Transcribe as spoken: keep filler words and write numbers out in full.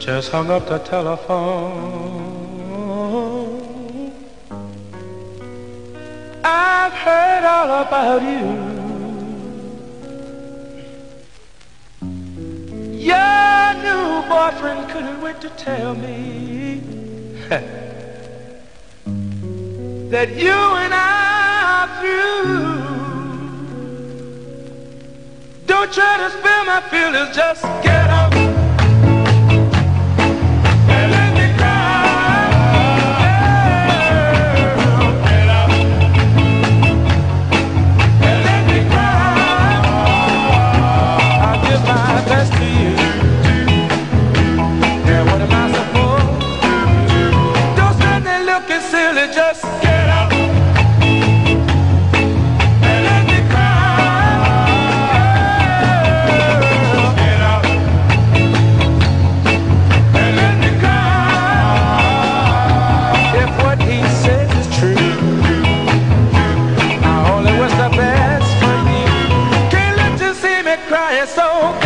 Just hung up the telephone. I've heard all about you. Your new boyfriend couldn't wait to tell me that you and I are through. Don't try to spill my feelings, just get out. So